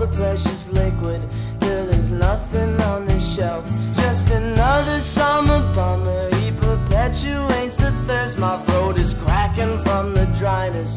the precious liquid till there's nothing on the shelf. Just another summer bummer, he perpetuates the thirst. My throat is cracking from the dryness.